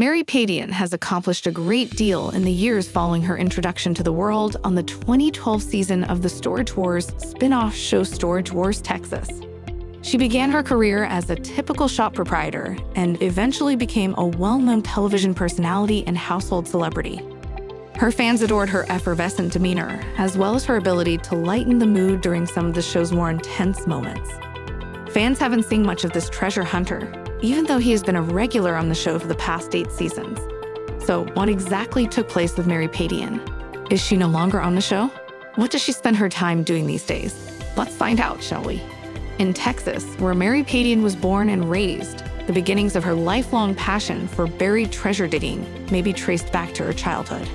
Mary Padian has accomplished a great deal in the years following her introduction to the world on the 2012 season of the Storage Wars spin-off show Storage Wars Texas. She began her career as a typical shop proprietor and eventually became a well-known television personality and household celebrity. Her fans adored her effervescent demeanor, as well as her ability to lighten the mood during some of the show's more intense moments. Fans haven't seen much of this treasure hunter, even though he has been a regular on the show for the past 8 seasons. So what exactly took place with Mary Padian? Is she no longer on the show? What does she spend her time doing these days? Let's find out, shall we? In Texas, where Mary Padian was born and raised, the beginnings of her lifelong passion for buried treasure digging may be traced back to her childhood.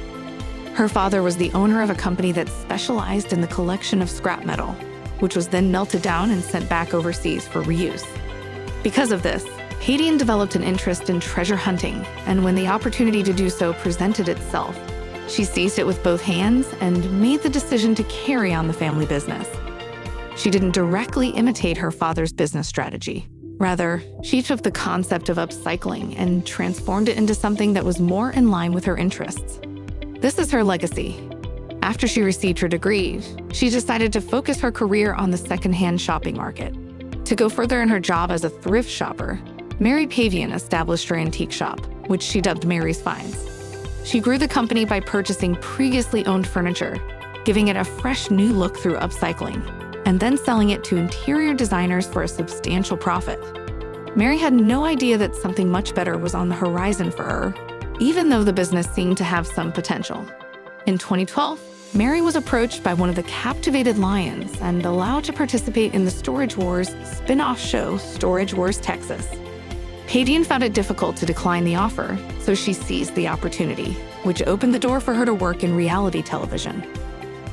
Her father was the owner of a company that specialized in the collection of scrap metal, which was then melted down and sent back overseas for reuse. Because of this, Padian developed an interest in treasure hunting, and when the opportunity to do so presented itself, she seized it with both hands and made the decision to carry on the family business. She didn't directly imitate her father's business strategy. Rather, she took the concept of upcycling and transformed it into something that was more in line with her interests. This is her legacy. After she received her degree, she decided to focus her career on the secondhand shopping market. To go further in her job as a thrift shopper, Mary Padian established her antique shop, which she dubbed Mary's Finds. She grew the company by purchasing previously owned furniture, giving it a fresh new look through upcycling, and then selling it to interior designers for a substantial profit. Mary had no idea that something much better was on the horizon for her, even though the business seemed to have some potential. In 2012, Mary was approached by one of the captivated lions and allowed to participate in the Storage Wars spin-off show Storage Wars Texas. Padian found it difficult to decline the offer, so she seized the opportunity, which opened the door for her to work in reality television.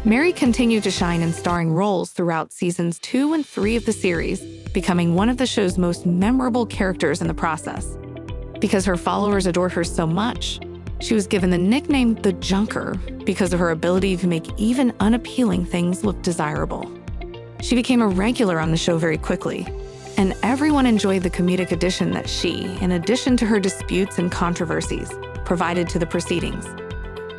Mary continued to shine in starring roles throughout seasons 2 and 3 of the series, becoming one of the show's most memorable characters in the process. Because her followers adored her so much, she was given the nickname The Junker because of her ability to make even unappealing things look desirable. She became a regular on the show very quickly, and everyone enjoyed the comedic addition that she, in addition to her disputes and controversies, provided to the proceedings.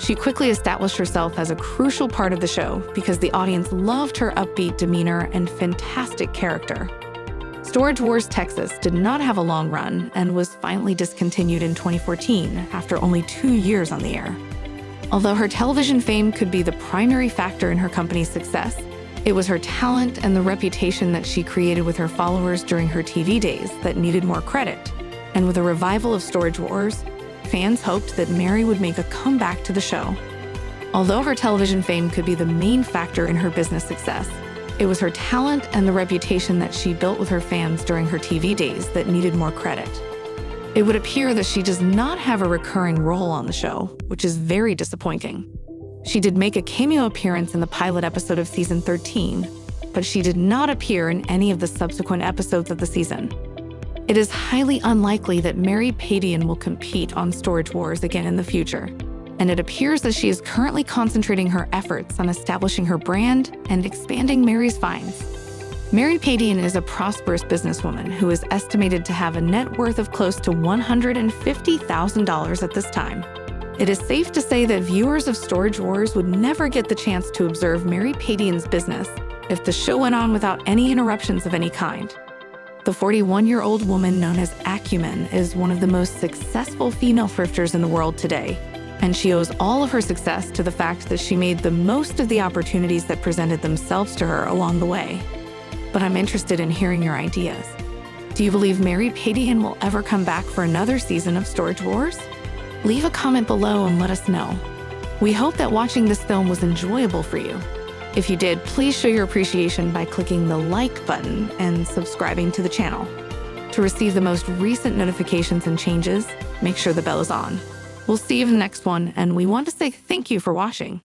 She quickly established herself as a crucial part of the show because the audience loved her upbeat demeanor and fantastic character. Storage Wars Texas did not have a long run and was finally discontinued in 2014 after only 2 years on the air. Although her television fame could be the primary factor in her company's success, it was her talent and the reputation that she created with her followers during her TV days that needed more credit. And with a revival of Storage Wars, fans hoped that Mary would make a comeback to the show. Although her television fame could be the main factor in her business success, it was her talent and the reputation that she built with her fans during her TV days that needed more credit. It would appear that she does not have a recurring role on the show, which is very disappointing. She did make a cameo appearance in the pilot episode of season 13, but she did not appear in any of the subsequent episodes of the season. It is highly unlikely that Mary Padian will compete on Storage Wars again in the future, and it appears that she is currently concentrating her efforts on establishing her brand and expanding Mary's Vines. Mary Padian is a prosperous businesswoman who is estimated to have a net worth of close to $150,000 at this time. It is safe to say that viewers of Storage Wars would never get the chance to observe Mary Padian's business if the show went on without any interruptions of any kind. The 41-year-old woman known as Acumen is one of the most successful female thrifters in the world today, and she owes all of her success to the fact that she made the most of the opportunities that presented themselves to her along the way. But I'm interested in hearing your ideas. Do you believe Mary Padian will ever come back for another season of Storage Wars? Leave a comment below and let us know. We hope that watching this film was enjoyable for you. If you did, please show your appreciation by clicking the like button and subscribing to the channel. To receive the most recent notifications and changes, make sure the bell is on. We'll see you in the next one, and we want to say thank you for watching.